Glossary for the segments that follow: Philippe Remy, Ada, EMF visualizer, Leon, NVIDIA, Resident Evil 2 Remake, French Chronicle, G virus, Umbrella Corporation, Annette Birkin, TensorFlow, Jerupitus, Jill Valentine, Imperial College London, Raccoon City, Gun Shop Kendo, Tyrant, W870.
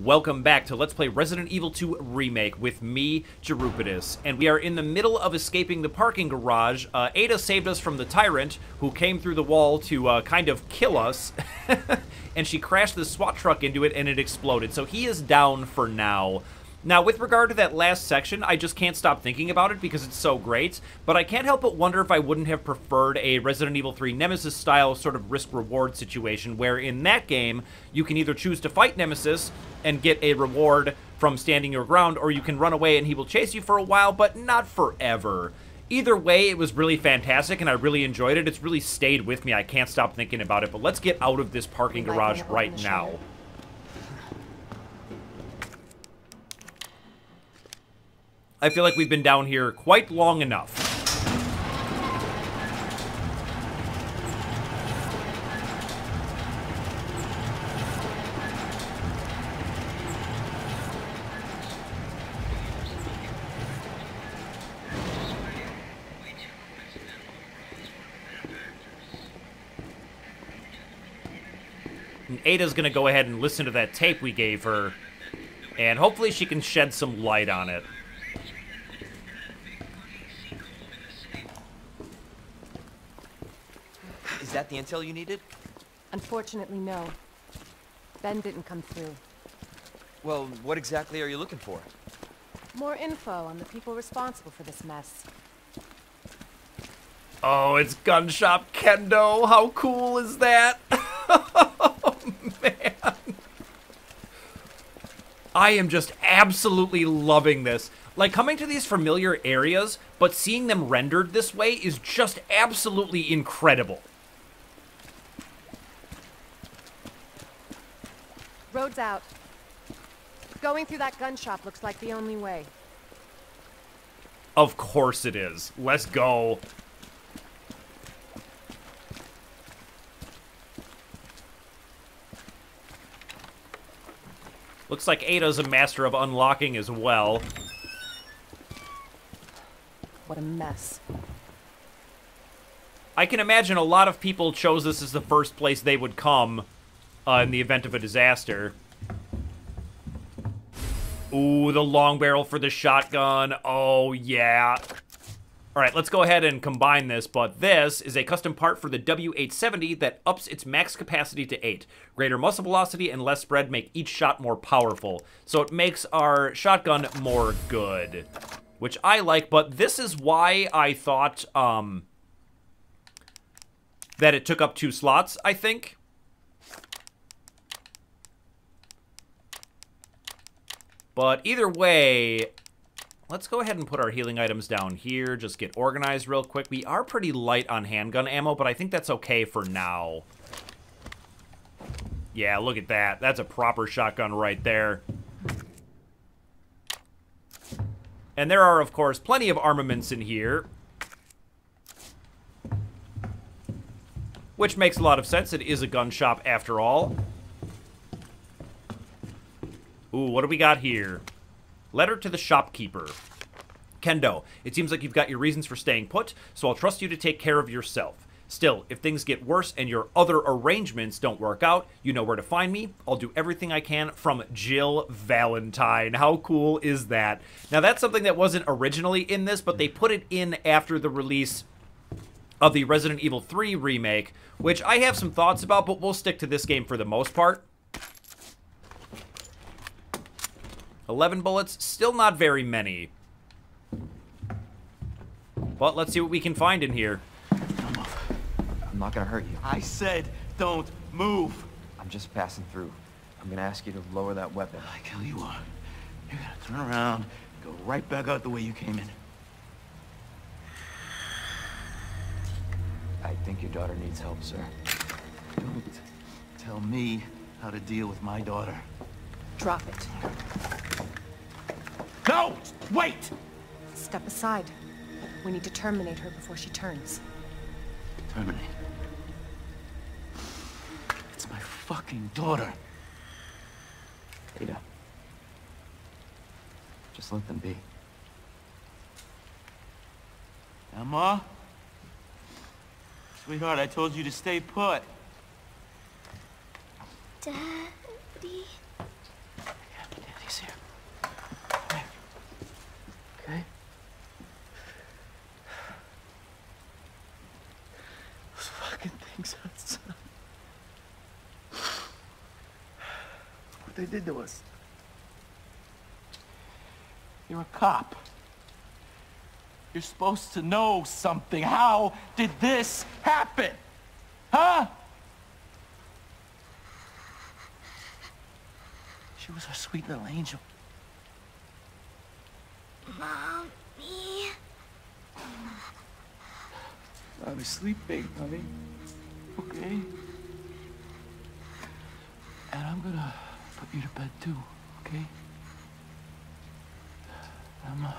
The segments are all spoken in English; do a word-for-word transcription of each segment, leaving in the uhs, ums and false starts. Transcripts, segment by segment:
Welcome back to Let's Play Resident Evil two Remake with me, Jerupitus, and we are in the middle of escaping the parking garage. Uh, Ada saved us from the Tyrant, who came through the wall to uh, kind of kill us, and she crashed the SWAT truck into it and it exploded, so he is down for now. Now, with regard to that last section, I just can't stop thinking about it because it's so great, but I can't help but wonder if I wouldn't have preferred a Resident Evil three Nemesis-style sort of risk-reward situation, where in that game, you can either choose to fight Nemesis and get a reward from standing your ground, or you can run away and he will chase you for a while, but not forever. Either way, it was really fantastic, and I really enjoyed it. It's really stayed with me. I can't stop thinking about it, but let's get out of this parking garage right now. I feel like we've been down here quite long enough. And Ada's gonna go ahead and listen to that tape we gave her, and hopefully she can shed some light on it. Is that the intel you needed? Unfortunately, no. Ben didn't come through. Well, what exactly are you looking for? More info on the people responsible for this mess. Oh, it's Gun Shop Kendo. How cool is that? Oh, man. I am just absolutely loving this. Like, coming to these familiar areas, but seeing them rendered this way is just absolutely incredible. Road's out. Going through that gun shop looks like the only way. Of course it is. Let's go. Looks like Ada's a master of unlocking as well. What a mess. I can imagine a lot of people chose this as the first place they would come. Uh, in the event of a disaster. Ooh, the long barrel for the shotgun. Oh, yeah. All right, let's go ahead and combine this, but this is a custom part for the W eight seventy that ups its max capacity to eight. Greater muzzle velocity and less spread make each shot more powerful, so it makes our shotgun more good, which I like, but this is why I thought um, that it took up two slots, I think. But either way, let's go ahead and put our healing items down here. Just get organized real quick. We are pretty light on handgun ammo, but I think that's okay for now. Yeah, look at that. That's a proper shotgun right there. And there are, of course, plenty of armaments in here, which makes a lot of sense. It is a gun shop after all. Ooh, what do we got here? Letter to the shopkeeper. Kendo, it seems like you've got your reasons for staying put, so I'll trust you to take care of yourself. Still, if things get worse and your other arrangements don't work out, you know where to find me. I'll do everything I can. From Jill Valentine. How cool is that? Now, that's something that wasn't originally in this, but they put it in after the release of the Resident Evil three Remake, which I have some thoughts about, but we'll stick to this game for the most part. eleven bullets, still not very many. But let's see what we can find in here. Don't move. I'm not gonna hurt you. I said don't move. I'm just passing through. I'm gonna ask you to lower that weapon. Like hell you are. You're gonna turn around and go right back out the way you came in. I think your daughter needs help, sir. Don't tell me how to deal with my daughter. Drop it. No! Wait! Step aside. We need to terminate her before she turns. Terminate? It's my fucking daughter. Ada. Just let them be. Emma? Sweetheart, I told you to stay put. Daddy? what they did to us. You're a cop. You're supposed to know something. How did this happen? Huh? She was our sweet little angel. Mommy. I'm sleeping, honey. Okay? And I'm gonna put you to bed too, okay? I'm, uh...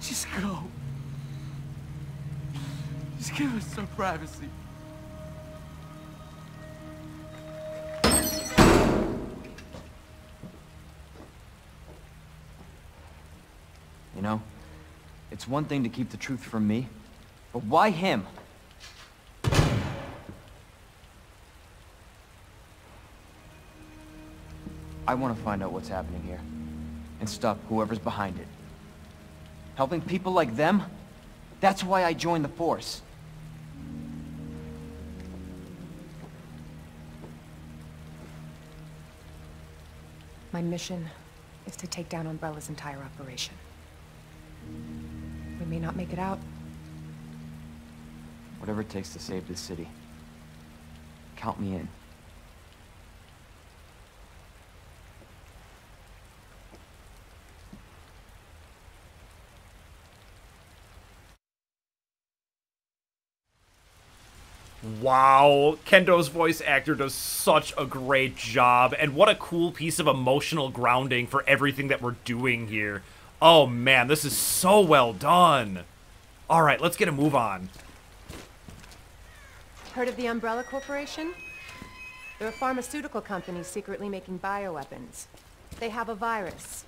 Just go. Just give us some privacy. You know, it's one thing to keep the truth from me, but why him? I want to find out what's happening here and stop whoever's behind it. Helping people like them? That's why I joined the force. My mission is to take down Umbrella's entire operation. We may not make it out. Whatever it takes to save this city. Count me in. Wow, Kendo's voice actor does such a great job, and what a cool piece of emotional grounding for everything that we're doing here. Oh man, this is so well done. All right, let's get a move on. Heard of the Umbrella Corporation? They're a pharmaceutical company secretly making bioweapons. They have a virus.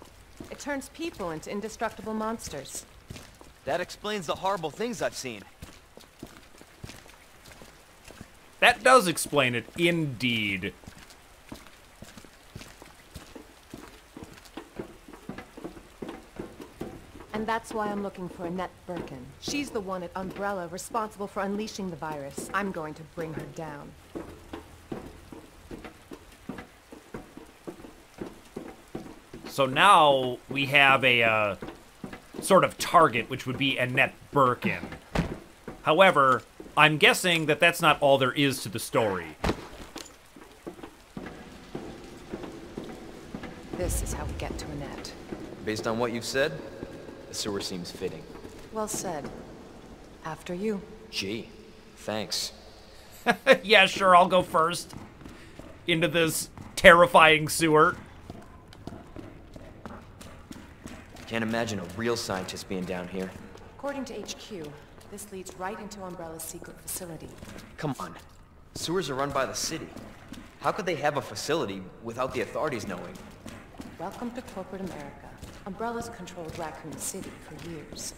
It turns people into indestructible monsters. That explains the horrible things I've seen. That does explain it, indeed. And that's why I'm looking for Annette Birkin. She's the one at Umbrella responsible for unleashing the virus. I'm going to bring her down. So now we have a uh, sort of target, which would be Annette Birkin. However, I'm guessing that that's not all there is to the story. This is how we get to Annette. Based on what you've said, the sewer seems fitting. Well said. After you. Gee, thanks. Yeah, sure, I'll go first. Into this terrifying sewer. Can't imagine a real scientist being down here. According to H Q, this leads right into Umbrella's secret facility. Come on. Sewers are run by the city. How could they have a facility without the authorities knowing? Welcome to corporate America. Umbrella's controlled Raccoon City for years.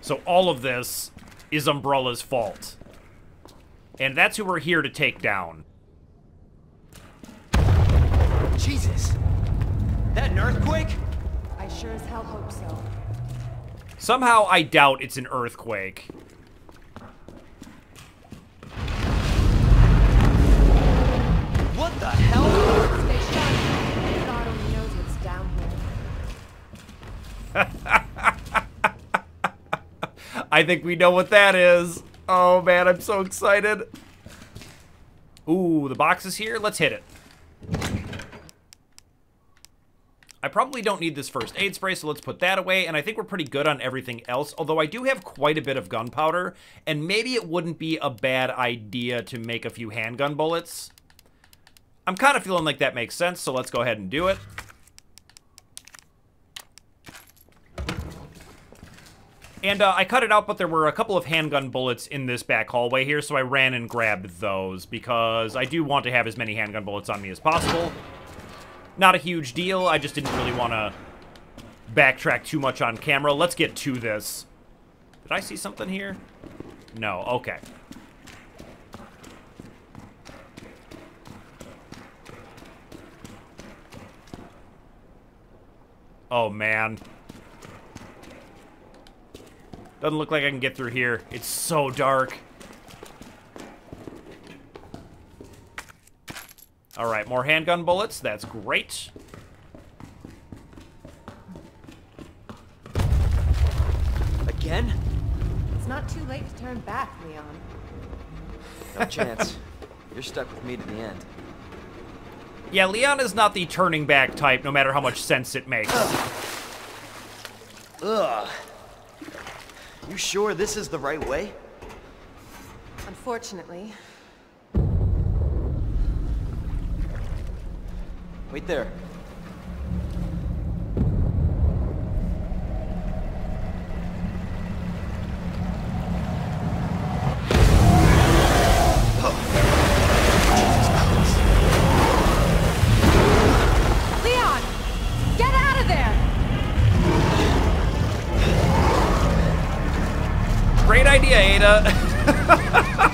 So all of this is Umbrella's fault. And that's who we're here to take down. Jesus! That an earthquake? I sure as hell hope so. Somehow I doubt it's an earthquake. What the hell? They shot. God only knows what's down here. I think we know what that is. Oh man, I'm so excited. Ooh, the box is here. Let's hit it. I probably don't need this first aid spray, so let's put that away, and I think we're pretty good on everything else, although I do have quite a bit of gunpowder, and maybe it wouldn't be a bad idea to make a few handgun bullets. I'm kind of feeling like that makes sense, so let's go ahead and do it. And uh, I cut it out, but there were a couple of handgun bullets in this back hallway here, so I ran and grabbed those, because I do want to have as many handgun bullets on me as possible. Not a huge deal. I just didn't really want to backtrack too much on camera. Let's get to this. Did I see something here? No, okay. Oh, man. Doesn't look like I can get through here. It's so dark. All right, more handgun bullets. That's great. Again? It's not too late to turn back, Leon. No chance. You're stuck with me to the end. Yeah, Leon is not the turning back type, no matter how much sense it makes. Ugh. Ugh. You sure this is the right way? Unfortunately. Wait there.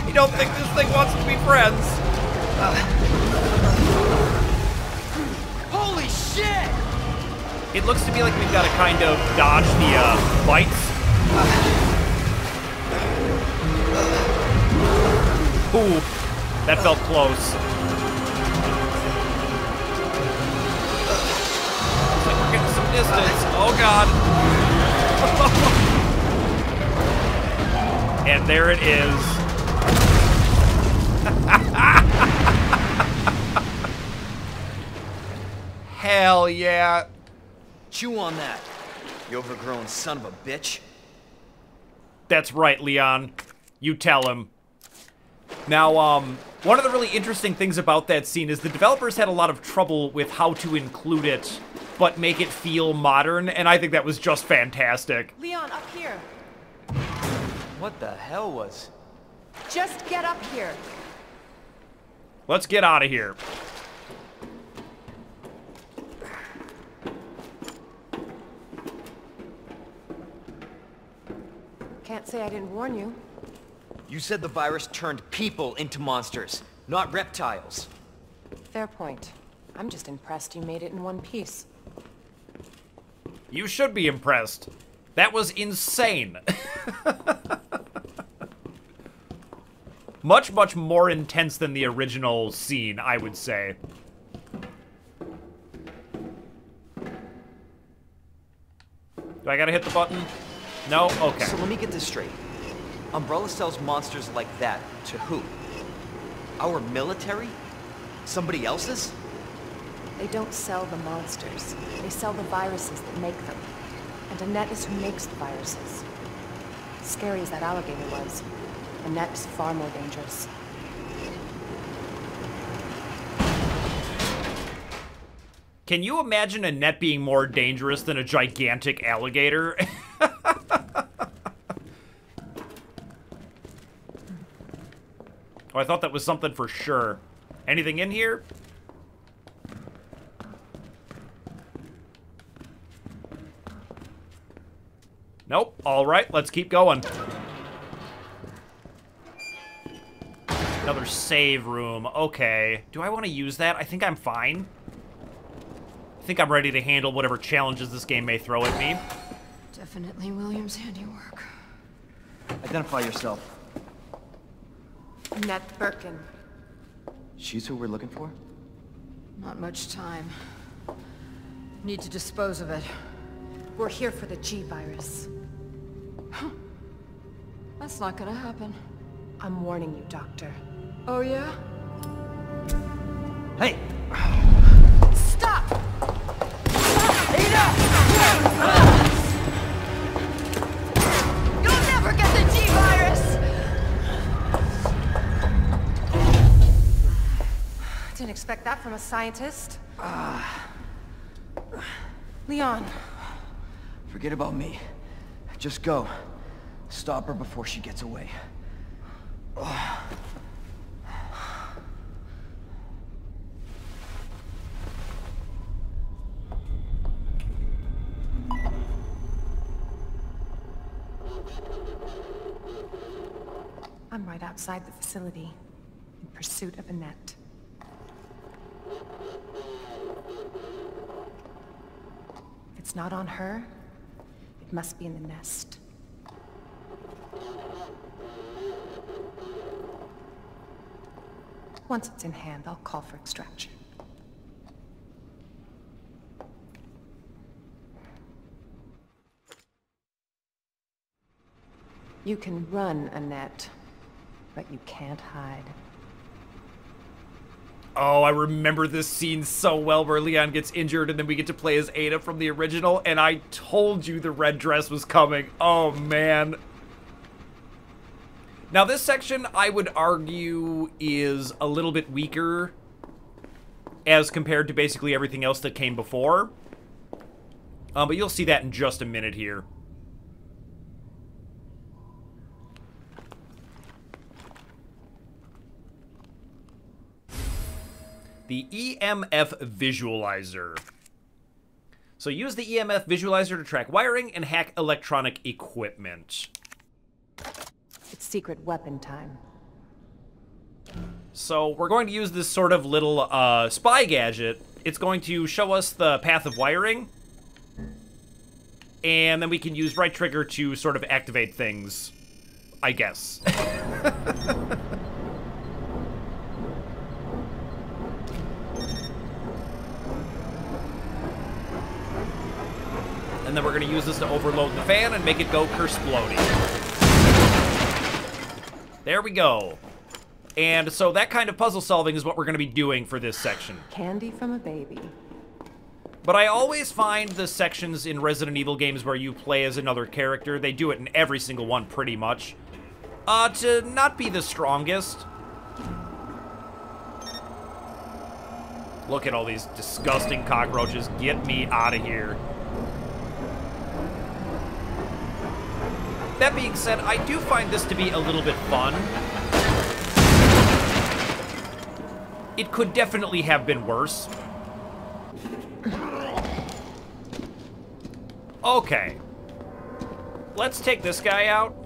You don't think this thing wants to be friends? Uh. Holy shit! It looks to me like we've got to kind of dodge the uh, bites. Ooh, that felt close. Looks like we're getting some distance. Oh god. And there it is. Hell yeah. Chew on that, you overgrown son of a bitch. That's right, Leon. You tell him. Now, um, one of the really interesting things about that scene is the developers had a lot of trouble with how to include it, but make it feel modern, and I think that was just fantastic. Leon, up here. What the hell was? Just get up here. Let's get out of here. Can't say I didn't warn you. You said the virus turned people into monsters, not reptiles. Fair point. I'm just impressed you made it in one piece. You should be impressed. That was insane. Much, much more intense than the original scene, I would say. Do I gotta hit the button? No? Okay. So let me get this straight. Umbrella sells monsters like that to who? Our military? Somebody else's? They don't sell the monsters. They sell the viruses that make them. And Annette is who makes the viruses. Scary as that alligator was. Annette is far more dangerous. Can you imagine Annette being more dangerous than a gigantic alligator? Oh, I thought that was something for sure. Anything in here? Nope. All right, let's keep going. Another save room. Okay. Do I want to use that? I think I'm fine. I think I'm ready to handle whatever challenges this game may throw at me. Definitely William's handiwork. Identify yourself. Annette Birkin. She's who we're looking for? Not much time. Need to dispose of it. We're here for the G virus. Huh. That's not gonna happen. I'm warning you, Doctor. Oh, yeah? Hey! Stop! Ada! You'll never get the G virus! Didn't expect that from a scientist. Uh, Leon. Forget about me. Just go. Stop her before she gets away. Oh. I'm right outside the facility, in pursuit of Annette. If it's not on her, it must be in the nest. Once it's in hand, I'll call for extraction. You can run, Annette, but you can't hide. Oh, I remember this scene so well where Leon gets injured and then we get to play as Ada from the original, and I told you the red dress was coming. Oh, man. Now, this section, I would argue, is a little bit weaker as compared to basically everything else that came before. Um, but you'll see that in just a minute here. The E M F visualizer. So use the E M F visualizer to track wiring and hack electronic equipment. It's secret weapon time. So we're going to use this sort of little uh, spy gadget. It's going to show us the path of wiring. And then we can use right trigger to sort of activate things, I guess. And then we're going to use this to overload the fan and make it go kersplody. There we go. And so that kind of puzzle solving is what we're going to be doing for this section. Candy from a baby. But I always find the sections in Resident Evil games where you play as another character, they do it in every single one pretty much, uh, to not be the strongest. Look at all these disgusting cockroaches. Get me out of here. That being said, I do find this to be a little bit fun. It could definitely have been worse. Okay. Let's take this guy out.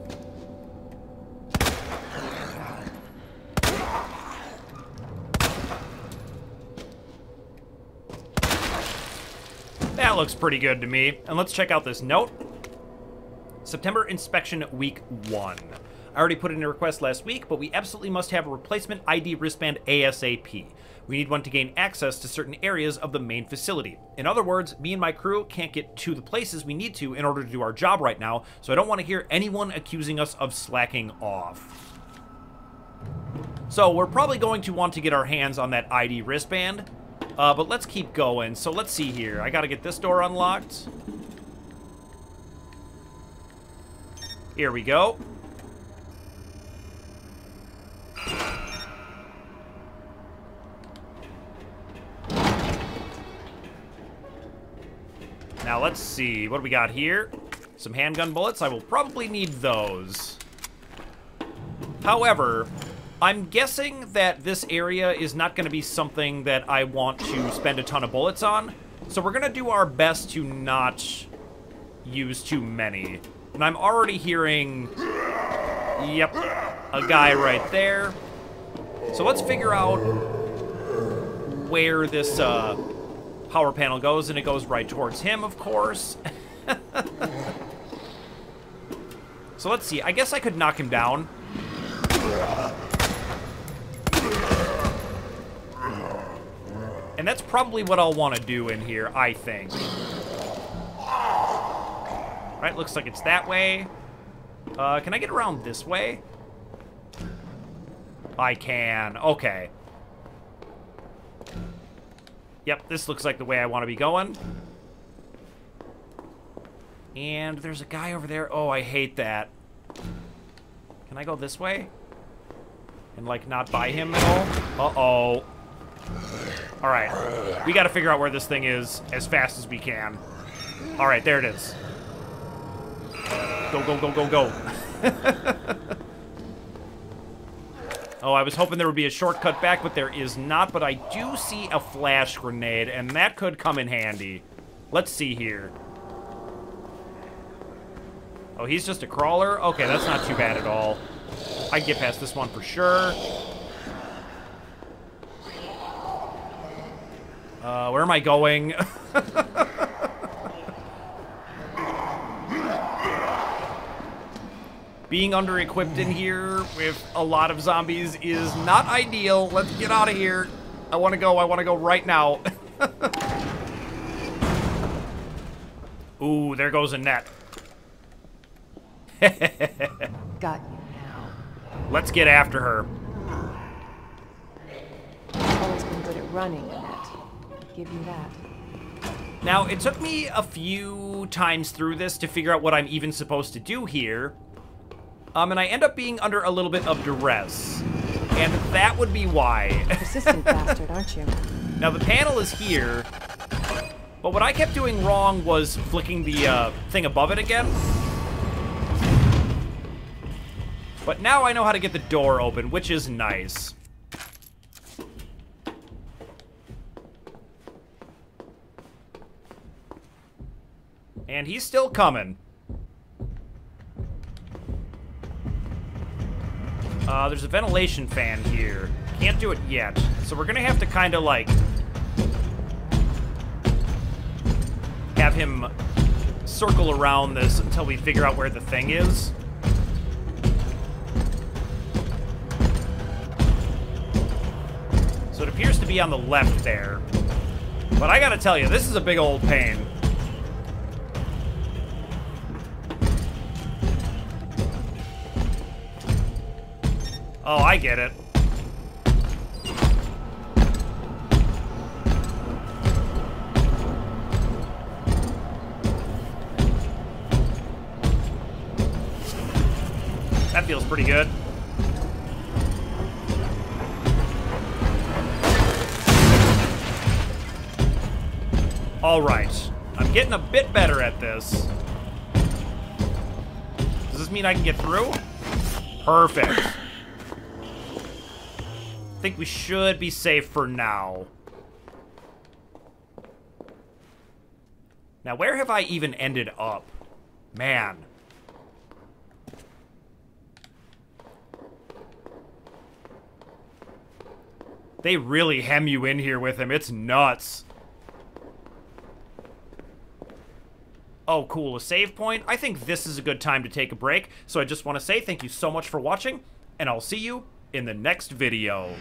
That looks pretty good to me. And let's check out this note. September inspection week one. I already put in a request last week, but we absolutely must have a replacement I D wristband ASAP. We need one to gain access to certain areas of the main facility. In other words, me and my crew can't get to the places we need to in order to do our job right now, so I don't want to hear anyone accusing us of slacking off. So we're probably going to want to get our hands on that I D wristband, uh, but let's keep going. So let's see here. I got to get this door unlocked. Here we go. Now let's see, what do we got here? Some handgun bullets, I will probably need those. However, I'm guessing that this area is not gonna be something that I want to spend a ton of bullets on, so we're gonna do our best to not use too many. And I'm already hearing, yep, a guy right there. So let's figure out where this uh, power panel goes, and it goes right towards him, of course. So let's see. I guess I could knock him down. And that's probably what I'll want to do in here, I think. Right, looks like it's that way. Uh, can I get around this way? I can. Okay. Yep, this looks like the way I want to be going. And there's a guy over there. Oh, I hate that. Can I go this way? And, like, not buy him at all? Uh-oh. All right. We got to figure out where this thing is as fast as we can. All right, there it is. Go, go, go, go, go. Oh, I was hoping there would be a shortcut back, but there is not. But I do see a flash grenade, and that could come in handy. Let's see here. Oh, he's just a crawler? Okay, that's not too bad at all. I can get past this one for sure. Uh, where am I going? Being under-equipped in here with a lot of zombies is not ideal. Let's get out of here. I want to go. I want to go right now. Ooh, there goes Annette. Got you now. Let's get after her. I've always been good at running, Annette. Give you that. Now, it took me a few times through this to figure out what I'm even supposed to do here. Um, and I end up being under a little bit of duress. And that would be why. Persistent bastard, aren't you? Now, the panel is here. But what I kept doing wrong was flicking the uh, thing above it again. But now I know how to get the door open, which is nice. And he's still coming. Uh, there's a ventilation fan here. Can't do it yet. So we're gonna have to kind of like have him circle around this until we figure out where the thing is. So it appears to be on the left there. But I gotta tell you, this is a big old pain. Oh, I get it. That feels pretty good. All right. I'm getting a bit better at this. Does this mean I can get through? Perfect. I think we should be safe for now. Now, where have I even ended up? Man. They really hem you in here with him. It's nuts. Oh, cool. A save point. I think this is a good time to take a break. So I just want to say thank you so much for watching, and I'll see you in the next video.